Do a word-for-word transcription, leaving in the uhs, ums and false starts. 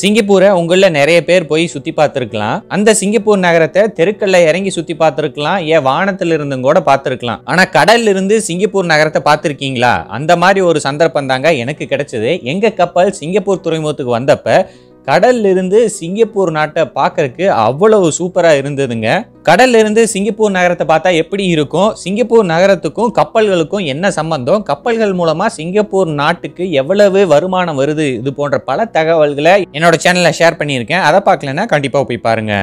சிங்கப்பூரை உங்கள நிறைய பேர் போய் சுத்தி பார்த்திருக்கலாம். அந்த சிங்கப்பூர் நகரத்தை தெருக்கல்ல இறங்கி சுத்தி பார்த்திருக்கலாம், ஏன் வானத்துல இருந்தும் கூட பார்த்திருக்கலாம். ஆனா கடல்ல இருந்து சிங்கப்பூர் நகரத்தை பார்த்திருக்கீங்களா? அந்த மாதிரி ஒரு சந்தர்ப்பம் தாங்க எனக்கு கிடைச்சது. எங்க கப்பல் சிங்கப்பூர் துறைமுகத்துக்கு வந்தப்ப கடல்ல இருந்து சிங்கப்பூர் நாட்டை பார்க்கறதுக்கு அவ்வளவு சூப்பரா இருந்ததுங்க. கடல்ல இருந்து சிங்கப்பூர் நகரத்தை பார்த்தா எப்படி இருக்கும், சிங்கப்பூர் நகரத்துக்கும் கப்பல்களுக்கும் என்ன சம்பந்தம், கப்பல்கள் மூலமா சிங்கப்பூர் நாட்டுக்கு எவ்வளவு வருமானம் வருது, இது போன்ற பல தகவல்களை என்னோட சேனல்ல ஷேர் பண்ணியிருக்கேன். அதை பார்க்கலன்னா கண்டிப்பா போய் பாருங்க.